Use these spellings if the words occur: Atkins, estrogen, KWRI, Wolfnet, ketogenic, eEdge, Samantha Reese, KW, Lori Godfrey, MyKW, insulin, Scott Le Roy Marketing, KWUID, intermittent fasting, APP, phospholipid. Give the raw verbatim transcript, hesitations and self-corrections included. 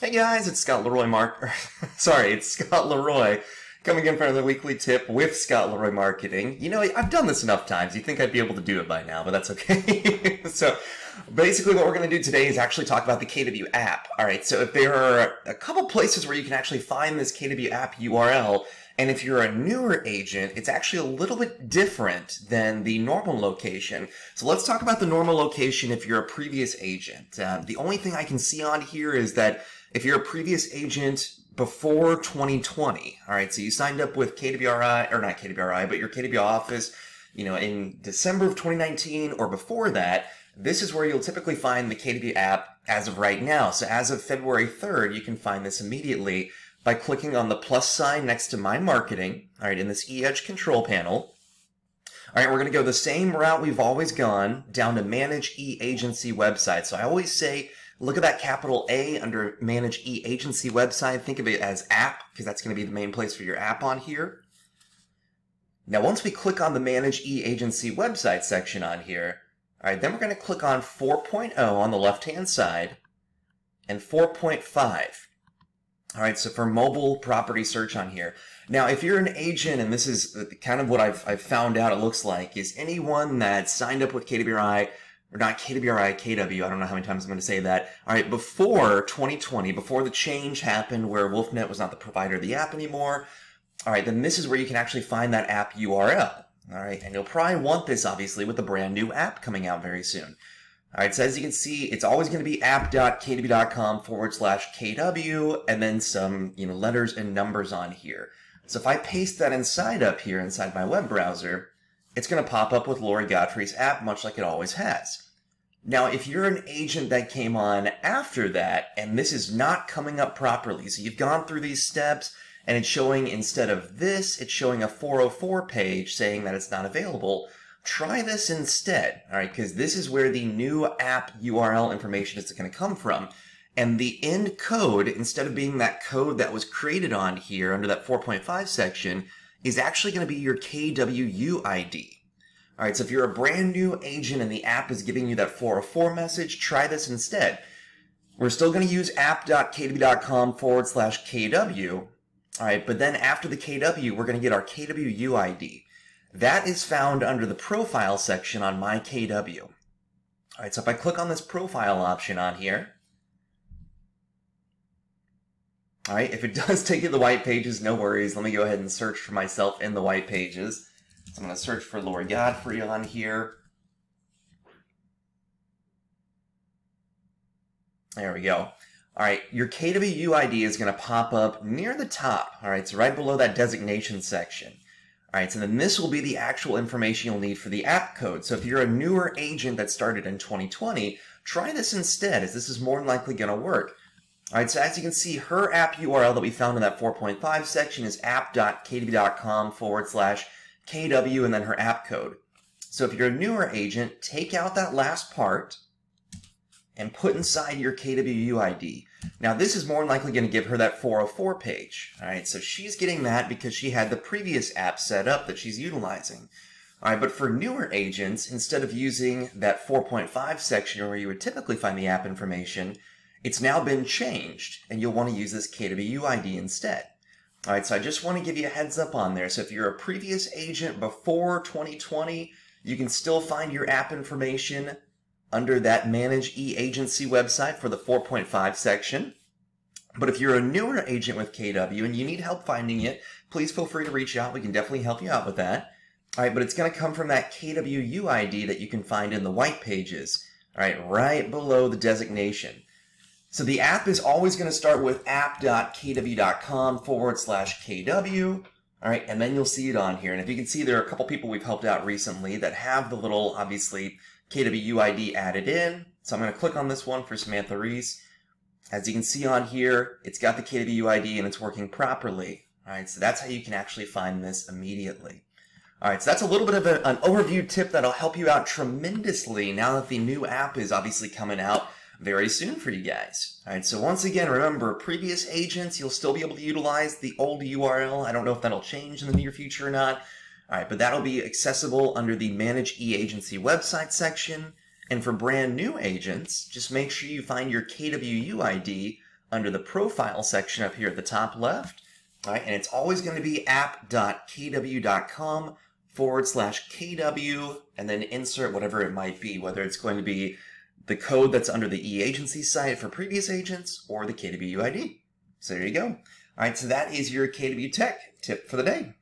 Hey guys, it's Scott Le Roy Mark. Sorry, it's Scott Le Roy coming in for another weekly tip with Scott Le Roy Marketing. You know, I've done this enough times. You'd think I'd be able to do it by now, but that's okay. So basically what we're going to do today is actually talk about the K W app. All right, so if there are a couple places where you can actually find this K W app U R L, and if you're a newer agent, it's actually a little bit different than the normal location. So let's talk about the normal location if you're a previous agent. Uh, the only thing I can see on here is that if you're a previous agent before twenty twenty, all right, so you signed up with K W R I, or not K W R I, but your K W office, you know, in December of twenty nineteen or before that, this is where you'll typically find the K W app as of right now. So as of February third, you can find this immediately by clicking on the plus sign next to My Marketing, all right, in this eEdge control panel. All right, we're going to go the same route we've always gone, down to Manage E-Agency Website. So I always say, look at that capital A under Manage E-Agency Website. Think of it as app, because that's going to be the main place for your app on here. Now, once we click on the Manage E-Agency Website section on here, all right, then we're going to click on four point oh on the left-hand side and four point five. All right, so for mobile property search on here. Now, if you're an agent, and this is kind of what I've, I've found out it looks like, is anyone that signed up with K W R I, or not K W R I, K W, I don't know how many times I'm going to say that. All right, before twenty twenty, before the change happened where Wolfnet was not the provider of the app anymore, all right, then this is where you can actually find that app U R L. All right, and you'll probably want this, obviously, with a brand new app coming out very soon. All right, so as you can see, it's always going to be app.kw.com forward slash KW and then some, you know, letters and numbers on here. So if I paste that inside up here inside my web browser, it's going to pop up with Lori Godfrey's app, much like it always has. Now, if you're an agent that came on after that, and this is not coming up properly, so you've gone through these steps, and it's showing, instead of this, it's showing a four oh four page saying that it's not available, try this instead, all right, because this is where the new app U R L information is going to come from. And the end code, instead of being that code that was created on here under that four point five section, is actually going to be your K W U I D. All right, so if you're a brand new agent and the app is giving you that four oh four message, try this instead. We're still going to use app.kw.com forward slash KW. All right, but then after the K W, we're going to get our K W U I D. That is found under the profile section on My K W. All right, so if I click on this profile option on here, all right, if it does take you to the white pages, no worries. Let me go ahead and search for myself in the white pages. So I'm going to search for Lori Godfrey on here. There we go. All right, your K W U I D is going to pop up near the top. All right, so right below that designation section. All right, so then this will be the actual information you'll need for the app code. So if you're a newer agent that started in twenty twenty, try this instead, as this is more than likely going to work. All right, so as you can see, her app U R L that we found in that four point five section is app.kw.com forward slash KW and then her app code. So if you're a newer agent, take out that last part and put inside your K W U I D. Now, this is more than likely going to give her that four oh four page. All right, so she's getting that because she had the previous app set up that she's utilizing. All right, but for newer agents, instead of using that four point five section where you would typically find the app information, it's now been changed, and you'll want to use this K W U I D instead. All right, so I just want to give you a heads up on there. So if you're a previous agent before twenty twenty, you can still find your app information under that Manage E-Agency Website for the four point five section. But if you're a newer agent with K W and you need help finding it, please feel free to reach out. We can definitely help you out with that. All right, but it's going to come from that K W U I D that you can find in the white pages, all right, right below the designation. So the app is always going to start with app.kw.com forward slash KW. All right, and then you'll see it on here. And if you can see, there are a couple people we've helped out recently that have the little, obviously, K W U I D added in. So I'm going to click on this one for Samantha Reese. As you can see on here, it's got the K W U I D and it's working properly. All right, so that's how you can actually find this immediately. All right, so that's a little bit of a, an overview tip that'll help you out tremendously now that the new app is obviously coming out very soon for you guys. All right, so once again, remember, previous agents, you'll still be able to utilize the old U R L. I don't know if that'll change in the near future or not. All right, but that'll be accessible under the Manage E-Agency Website section. And for brand new agents, just make sure you find your K W U I D under the profile section up here at the top left. All right, and it's always going to be app.kw.com forward slash KW, and then insert whatever it might be, whether it's going to be the code that's under the e-agency site for previous agents or the K W U I D. So there you go. All right, so that is your K W Tech tip for the day.